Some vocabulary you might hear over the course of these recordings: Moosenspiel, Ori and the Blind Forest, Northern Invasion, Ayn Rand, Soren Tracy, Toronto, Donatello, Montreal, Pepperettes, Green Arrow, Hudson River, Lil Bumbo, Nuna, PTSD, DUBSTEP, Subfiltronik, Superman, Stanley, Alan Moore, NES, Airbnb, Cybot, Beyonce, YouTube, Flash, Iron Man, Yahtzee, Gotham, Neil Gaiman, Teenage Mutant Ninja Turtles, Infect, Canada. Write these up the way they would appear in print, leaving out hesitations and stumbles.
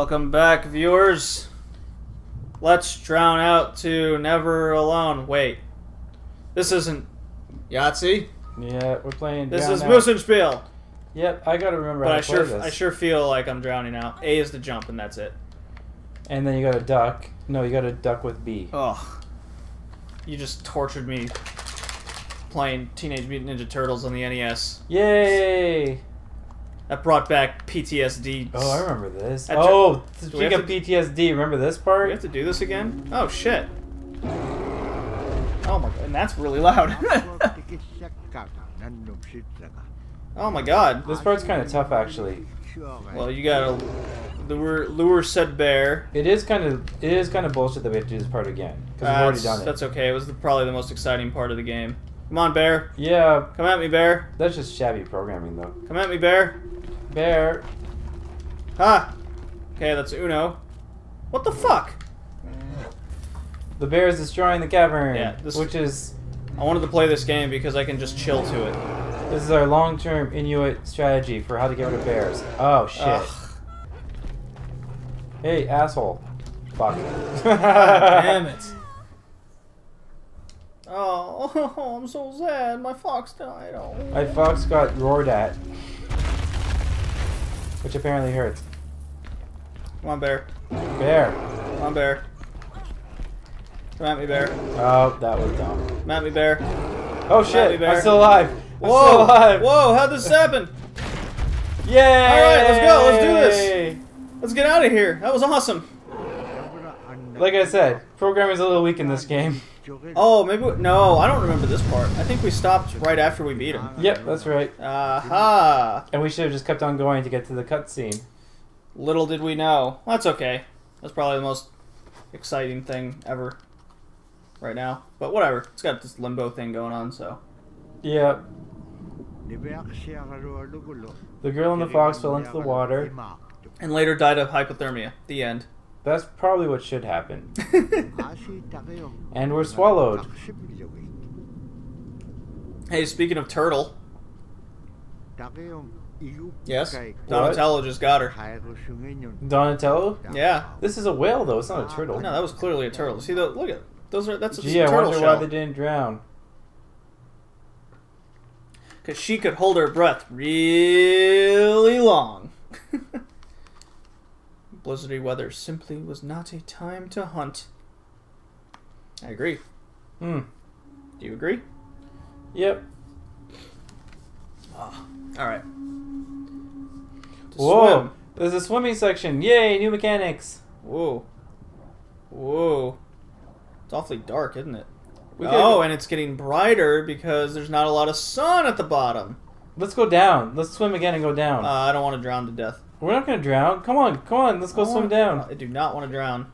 Welcome back, viewers. Let's drown out to Never Alone. Wait. This isn't Yahtzee? Yeah, we're playing. This is Moosenspiel. Yep, I gotta remember how to play this. I sure feel like I'm drowning out. A is the jump, and that's it. And then you gotta duck. No, you gotta duck with B. Ugh. You just tortured me playing Teenage Mutant Ninja Turtles on the NES. Yay! That brought back PTSD. Oh, I remember this. Oh, speaking of PTSD, remember this part? We have to do this again? Oh, shit. Oh, my God. And that's really loud. Oh, my God. This part's kind of tough, actually. Well, you gotta lure said bear. It is kind of bullshit that we have to do this part again because we've already done it. That's okay. It was probably the most exciting part of the game. Come on, bear. Yeah. Come at me, bear. That's just shabby programming, though. Come at me, bear. Bear. Ha. Okay, that's Uno. What the fuck? The bear is destroying the cavern. Yeah. I wanted to play this game because I can just chill to it. This is our long-term Inuit strategy for how to get rid of bears. Oh, shit. Ugh. Hey, asshole. Fuck. Damn it. Oh, I'm so sad. My fox died. Oh. My fox got roared at. Which apparently hurts. Come on, bear. Bear. Come on, bear. Come at me, bear. Oh, that was dumb. Come at me, bear. Oh, shit. Bear. I'm still alive. Whoa! Whoa! How'd this happen? Yay! All right, let's go. Let's do this. Let's get out of here. That was awesome. Like I said, programming's a little weak in this game. Oh, maybe no. I don't remember this part. I think we stopped right after we beat him. Yep, that's right. Aha! And we should have just kept on going to get to the cutscene. Little did we know. Well, that's okay. That's probably the most exciting thing ever right now. But whatever. It's got this limbo thing going on, so. Yeah. The girl and the fox fell into the water. And later died of hypothermia. The end. That's probably what should happen. And we're swallowed. Hey, speaking of turtle. Yes? Donatello just got her. Donatello? Yeah. This is a whale, though. It's not a turtle. No, that was clearly a turtle. See, look at those. That's just a turtle shell. Yeah, I wonder why they didn't drown. Because she could hold her breath really long. Blizzardy weather simply was not a time to hunt. I agree. Hmm. Do you agree? Yep. Oh, alright. Whoa! Swim. There's a swimming section. Yay, new mechanics. Whoa. Whoa. It's awfully dark, isn't it? Oh, and it's getting brighter because there's not a lot of sun at the bottom. Let's go down. Let's swim again and go down. I don't want to drown to death. We're not going to drown. Come on. Come on. Let's go swim down. I do not want to drown.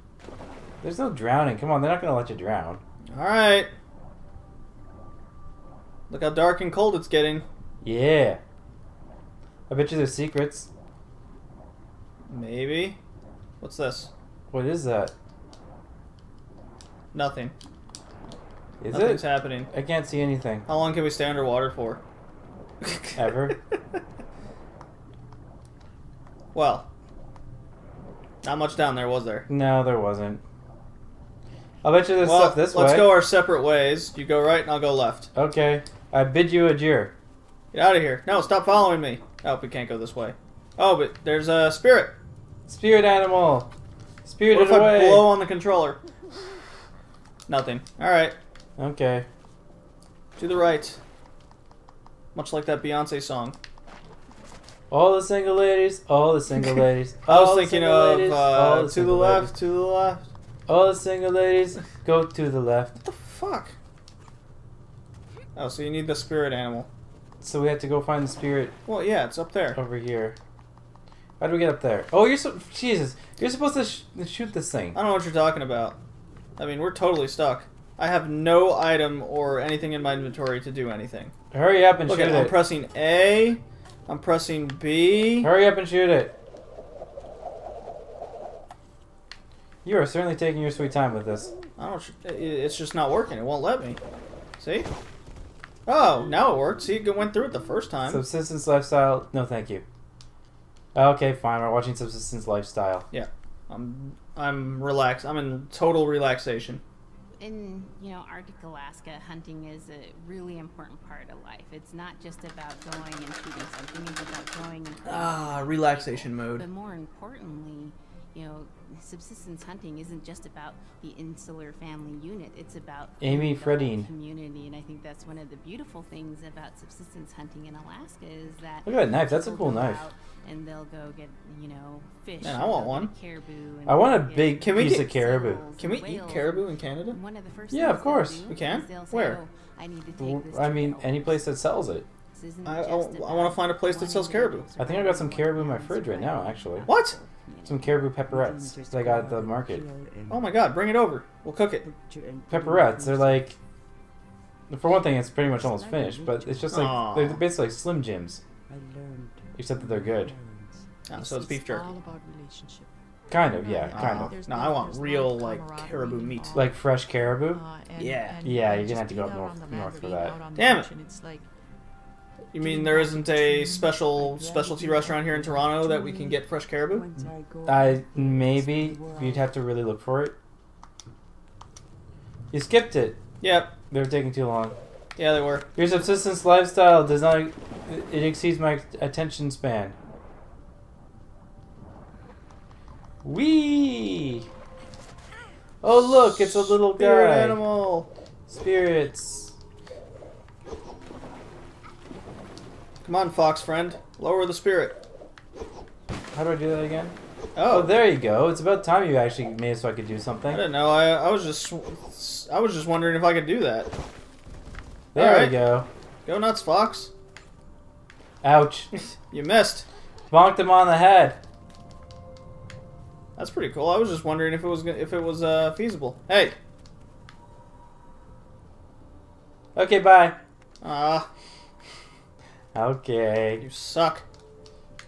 There's no drowning. Come on. They're not going to let you drown. All right. Look how dark and cold it's getting. Yeah. I bet you there's secrets. Maybe. What's this? What is that? Nothing. Is it? Nothing's happening. I can't see anything. How long can we stay underwater for? Ever. Well, not much down there, was there? No, there wasn't. I'll bet you there's stuff this way. Let's go our separate ways. You go right and I'll go left. Okay. I bid you adieu. Get out of here. No, stop following me. Oh, we can't go this way. Oh, but there's a spirit. Spirit animal. Spirited away. What if I blow on the controller? Nothing. All right. Okay. To the right. Much like that Beyonce song. All the single ladies, all the single ladies. I was thinking of to the left, to the left. All the single ladies, go to the left. What the fuck? Oh, so you need the spirit animal. So we have to go find the spirit. Well, yeah, it's up there. Over here. How do we get up there? Oh, you're so... Jesus. You're supposed to shoot this thing. I don't know what you're talking about. I mean, we're totally stuck. I have no item or anything in my inventory to do anything. Hurry up and shoot it. Look, I'm pressing A. I'm pressing B. Hurry up and shoot it. You are certainly taking your sweet time with this. I don't. It's just not working. It won't let me. See? Oh, now it worked. See, it went through it the first time. Subsistence lifestyle. No, thank you. Okay, fine. We're watching Subsistence Lifestyle. Yeah. I'm relaxed. I'm in total relaxation. In, you know, Arctic Alaska, hunting is a really important part of life. It's not just about going and shooting something. It's about going and relaxation mode. But more importantly, you know, subsistence hunting isn't just about the insular family unit. It's about the community, and I think that's one of the beautiful things about subsistence hunting in Alaska is that. Look at that knife. That's a cool knife. And they'll go get, you know, fish. Man, I want one. Caribou. I want a big piece of caribou. Can we eat caribou in Canada? One of the first. Yeah, of course we can. Where? I need to take this. I mean, any place that sells it. I want to find a place that sells caribou. I think I got some caribou in my fridge right now, actually. What? Some caribou pepperettes that I got at the market. Oh my god, bring it over. We'll cook it. Pepperettes, they're like... For one thing, it's pretty much almost finished, but it's just like... Aww. They're basically like Slim Jims. Except that they're good. Oh, so it's beef jerky. Kind of, yeah, kind of. No, I want real, like, caribou meat. Like fresh caribou? Yeah. Yeah, you're gonna have to go up north for that. Damn it! You mean there isn't a specialty restaurant here in Toronto that we can get fresh caribou? Maybe. You'd have to really look for it. You skipped it. Yep. They were taking too long. Yeah, they were. Your subsistence lifestyle does not... It exceeds my attention span. Whee! Oh, look, it's a little guy. Spirit animal. Spirits. Come on, fox friend. Lower the spirit. How do I do that again? Oh, there you go. It's about time you actually made it so I could do something. I don't know. I was just wondering if I could do that. There we go. Go nuts, fox. Ouch. You missed. Bonked him on the head. That's pretty cool. I was just wondering if it was feasible. Hey. Okay, bye. Okay. You suck.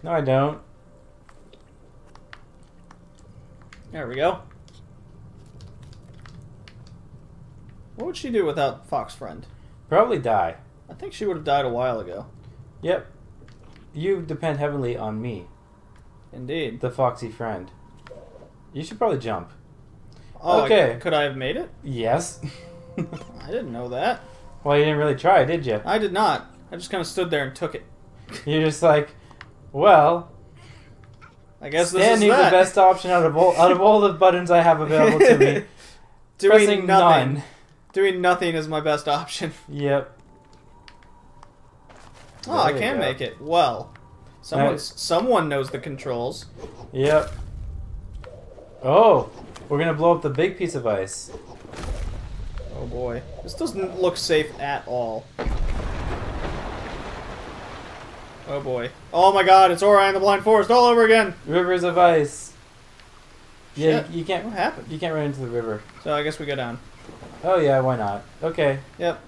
No, I don't. There we go. What would she do without Fox Friend? Probably die. I think she would have died a while ago. Yep. You depend heavily on me. Indeed. The foxy friend. You should probably jump. Oh, okay. Could I have made it? Yes. I didn't know that. Well, you didn't really try, did you? I did not. I just kind of stood there and took it. You're just like, well, I guess this is the best option out of all the buttons I have available to me. Pressing none. Doing nothing is my best option. Yep. Oh, I can make it. Well, someone knows the controls. Yep. Oh, we're gonna blow up the big piece of ice. Oh boy, this doesn't look safe at all. Oh boy. Oh my god, it's Ori and the Blind Forest all over again! Rivers of ice. Yeah, shit. You can't... What happened? You can't run into the river. So I guess we go down. Oh yeah, why not? Okay. Yep.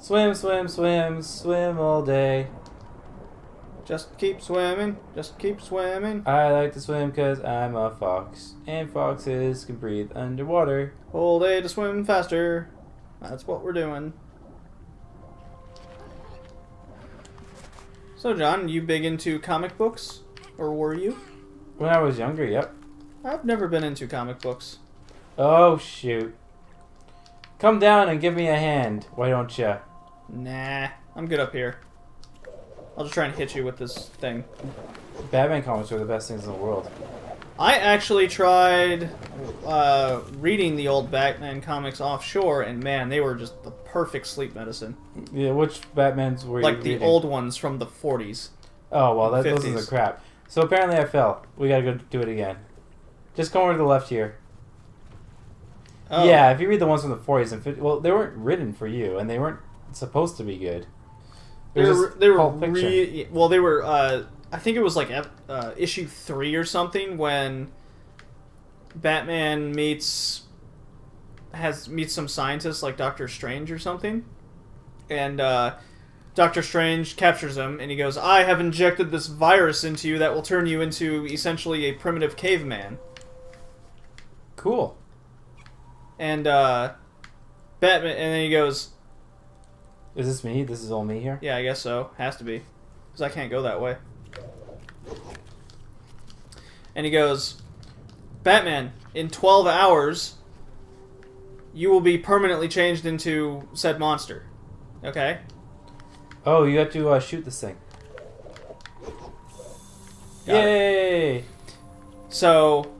Swim, swim, swim, swim all day. Just keep swimming, just keep swimming. I like to swim because I'm a fox. And foxes can breathe underwater. Whole day to swim faster. That's what we're doing. So, John, you big into comic books? Or were you? When I was younger, yep. I've never been into comic books. Oh, shoot. Come down and give me a hand, why don't you? Nah, I'm good up here. I'll just try and hit you with this thing. Batman comics are the best things in the world. I actually tried reading the old Batman comics offshore, and man, they were just the perfect sleep medicine. Yeah, which Batmans were you reading? Like the old ones from the 40s. Oh, well, those are the crap. So apparently I fell. We gotta go do it again. Just go over to the left here. Oh. Yeah, if you read the ones from the 40s and 50s, well, they weren't written for you, and they weren't supposed to be good. They were I think it was like issue 3 or something when Batman meets some scientist like Doctor Strange or something, and Doctor Strange captures him and he goes, "I have injected this virus into you that will turn you into essentially a primitive caveman." Cool. And Batman, and then he goes, "Is this me? This is all me here?" Yeah, I guess so. Has to be, because I can't go that way. And he goes, Batman, in 12 hours, you will be permanently changed into said monster. Okay? Oh, you have to shoot this thing. Yay! So,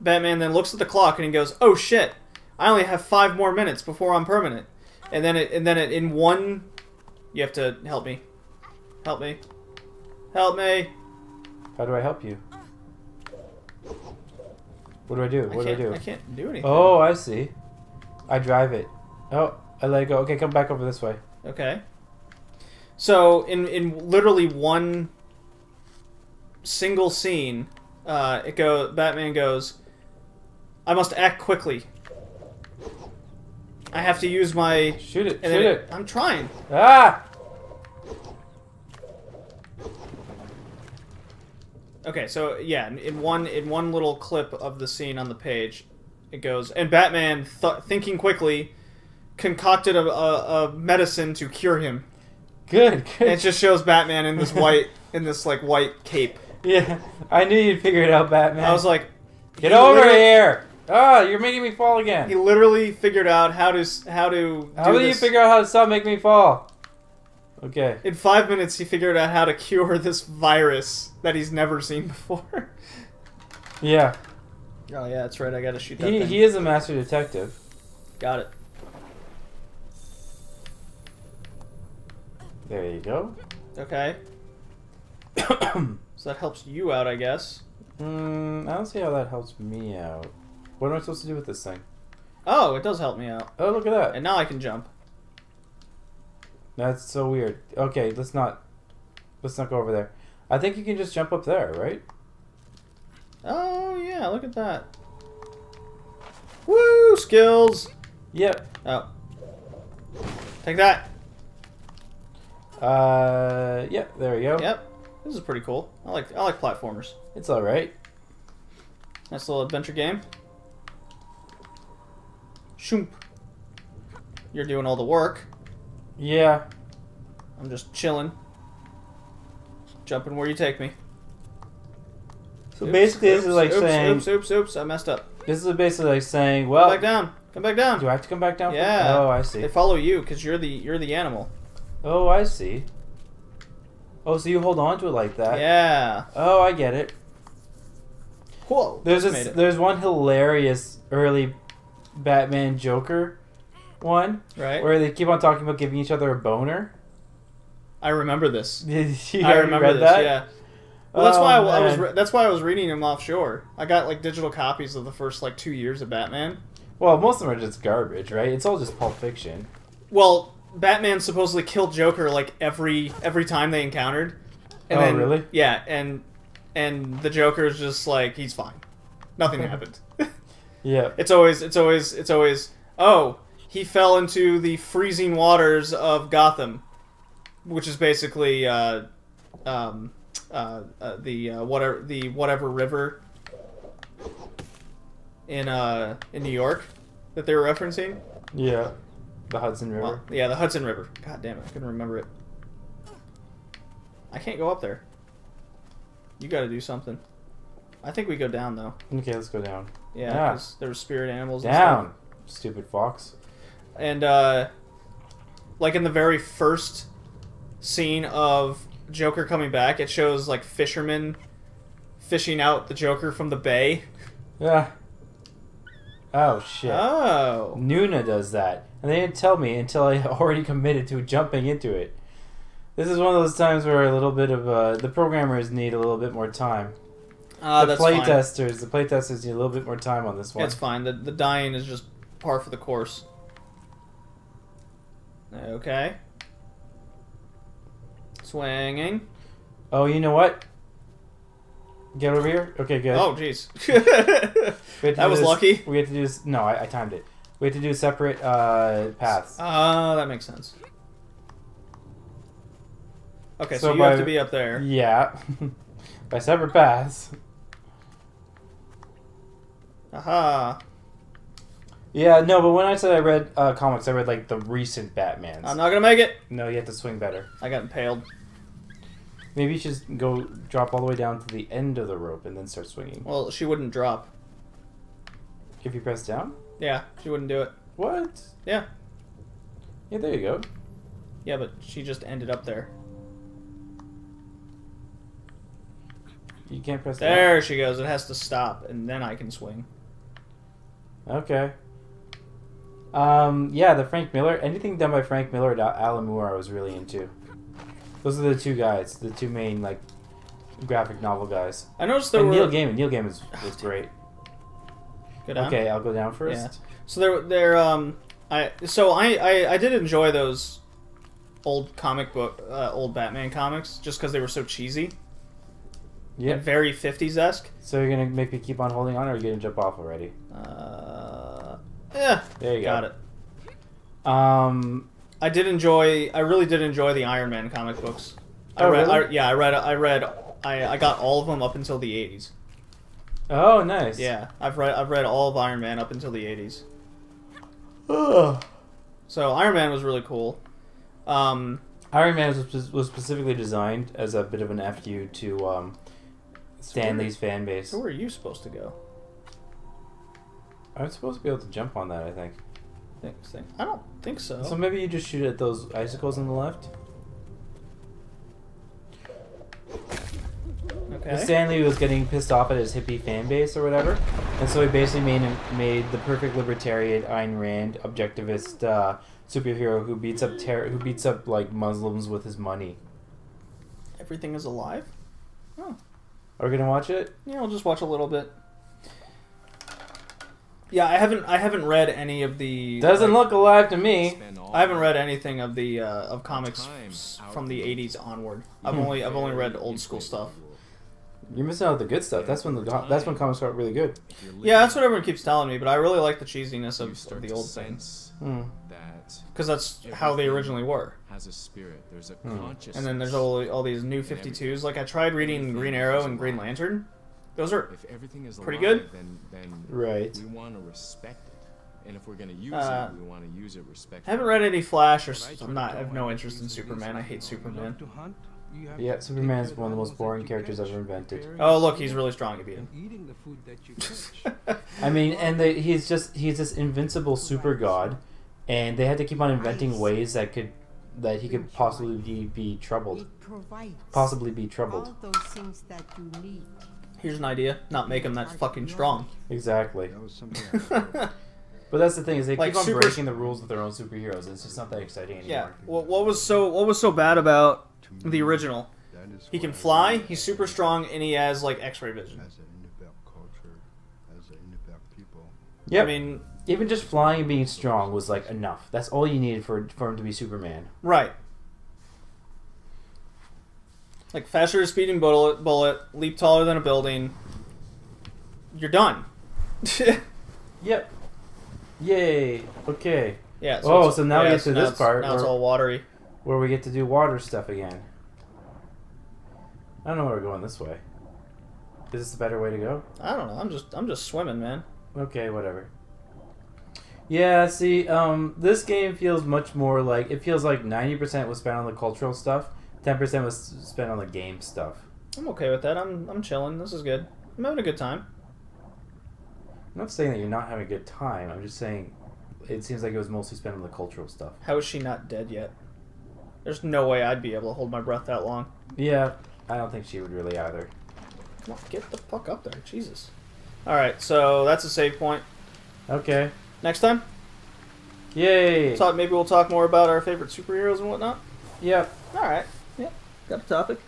Batman then looks at the clock and he goes, "Oh shit! I only have 5 more minutes before I'm permanent." And then it in one, you have to help me, help me, help me. How do I help you? What do I do? What do I do? I can't do anything. Oh, I see. I drive it. Oh, I let it go. Okay, come back over this way. Okay. So in literally one single scene, Batman goes, "I must act quickly. I have to use my..." Shoot it, shoot it. I'm trying. Ah! Okay, so yeah, in one little clip of the scene on the page, it goes, and Batman, thinking quickly, concocted a medicine to cure him. Good, good. And it just shows Batman in this white, in this like white cape. Yeah, I knew you'd figure it out, Batman. I was like, get over here! Ah, oh, you're making me fall again. He literally figured out how do you figure out how to stop making me fall? Okay. In 5 minutes, he figured out how to cure this virus that he's never seen before. Yeah. Oh, yeah, that's right. I gotta shoot that thing. He is a master detective. Got it. There you go. Okay. So that helps you out, I guess. I don't see how that helps me out. What am I supposed to do with this thing? Oh, it does help me out. Oh, look at that. And now I can jump. That's so weird. Okay, let's not go over there. I think you can just jump up there, right? Oh yeah, look at that. Woo, skills. Yep. Oh. Take that. Yeah, there we go. Yep. This is pretty cool. I like platformers. It's all right. Nice little adventure game. Shoomp. You're doing all the work. Yeah. I'm just chilling. Jumping where you take me. So oops, basically this is like saying... Oops, I messed up. This is basically like saying, well... Come back down. Come back down. Do I have to come back down? Yeah. Oh, I see. They follow you because you're the animal. Oh, I see. Oh, so you hold on to it like that. Yeah. Oh, I get it. Cool. There's one hilarious early Batman Joker one, right, where they keep on talking about giving each other a boner. I remember this. I remember this. Yeah. Well, that's why I was reading them offshore. I got like digital copies of the first like 2 years of Batman. Well, most of them are just garbage, right? It's all just Pulp Fiction. Well, Batman supposedly killed Joker like every time they encountered. And really? Yeah, and the Joker's just like, he's fine. Nothing happened. Yeah. It's always oh, he fell into the freezing waters of Gotham, which is basically the whatever river in New York that they were referencing. Yeah, the Hudson River. Well, yeah, the Hudson River. God damn it, I couldn't remember it. I can't go up there. You got to do something. I think we go down though. Okay, let's go down. Yeah, because there were spirit animals. Down, and stuff. Stupid fox. And, like in the very first scene of Joker coming back, it shows, like, fishermen fishing out the Joker from the bay. Yeah. Oh, shit. Oh. Nuna does that. And they didn't tell me until I already committed to jumping into it. This is one of those times where a little bit of, the programmers need a little bit more time. That's fine. The playtesters need a little bit more time on this one. That's fine. The dying is just par for the course. Okay. Swinging. Oh, you know what? Get over here. Okay, good. Oh, jeez. That was lucky. We had to do this. No, I timed it. We had to do separate paths. That makes sense. Okay, so you have to be up there. Yeah. By separate paths. Aha. Yeah, no, but when I said I read comics, I read, like, the recent Batmans. I'm not gonna make it! No, you have to swing better. I got impaled. Maybe you should just go drop all the way down to the end of the rope and then start swinging. Well, she wouldn't drop. If you press down? Yeah, she wouldn't do it. What? Yeah. Yeah, there you go. Yeah, but she just ended up there. You can't press down. There she goes. It has to stop, and then I can swing. Okay. Yeah, the Frank Miller. Anything done by Frank Miller or Alan Moore I was really into. Those are the two guys, the two main, like, graphic novel guys. I noticed there were... Neil Gaiman. Neil Gaiman was great. Go down. Okay, I'll go down first. Yeah. So I did enjoy those old comic book, old Batman comics, just because they were so cheesy. Yeah. Very 50s-esque. So you're going to make me keep on holding on, or are you going to jump off already? Yeah. There you go. Got it. I really did enjoy the Iron Man comic books. Oh, really? Yeah, I got all of them up until the 80s. Oh, nice. Yeah, I've read all of Iron Man up until the 80s. Ugh. So Iron Man was really cool. Iron Man was specifically designed as a bit of an FU to Stanley's fan base. So where are you supposed to go? I'm supposed to be able to jump on that, I think. I don't think so. So maybe you just shoot at those icicles on the left? Okay. Stanley was getting pissed off at his hippie fan base or whatever, and so he basically made the perfect libertarian Ayn Rand objectivist superhero who beats up like Muslims with his money. Everything is alive. Oh. Are we gonna watch it? Yeah, we'll just watch a little bit. Yeah, I haven't read any of the. Doesn't look alive to me. I haven't read anything of the of comics from the 80s onward. I've only read old school stuff. You're missing out on the good stuff. That's when comics got really good. Yeah, that's what everyone keeps telling me. But I really like the cheesiness of the old things. Because that's how they originally were. Has a spirit. There's a consciousness. And then there's all these new 52s. Like I tried reading Green Arrow and Green Lantern. Those are pretty good. Right. We want to respect it, and if we're going to use it, we want to use it respectfully. I haven't read any Flash, or I have no interest in Superman. I hate Superman. Yeah, Superman is one of the most boring characters ever invented. Oh, look, he's really strong if you eating the food that you I mean, and he's this invincible super god, and they had to keep on inventing ways that he could possibly be troubled. Possibly be troubled. All those things that you need. Here's an idea. Not make him that fucking strong. Exactly. But that's the thing is they like keep on breaking the rules with their own superheroes. It's just not that exciting anymore. Yeah. Well, what was so bad about the original? He can fly. He's super strong, and he has like X-ray vision. As an Inuit culture, as an Inuit people. Yeah. I mean, even just flying and being strong was like enough. That's all you needed for him to be Superman. Right. Like, faster than a speeding bullet, leap taller than a building. You're done. Yep. Yay. Okay. Yeah. So oh, so now we get to this part. Now it's all watery. Where we get to do water stuff again. I don't know where we're going this way. Is this a better way to go? I don't know. I'm just swimming, man. Okay, whatever. Yeah, see, this game feels much more like... It feels like 90% was spent on the cultural stuff. 10% was spent on the game stuff. I'm okay with that. I'm chilling. This is good. I'm having a good time. I'm not saying that you're not having a good time. I'm just saying it seems like it was mostly spent on the cultural stuff. How is she not dead yet? There's no way I'd be able to hold my breath that long. Yeah, I don't think she would really either. Come on, get the fuck up there. Jesus. Alright, so that's a save point. Okay. Next time? Yay! Maybe we'll talk more about our favorite superheroes and whatnot? Yep. Alright. Got a topic.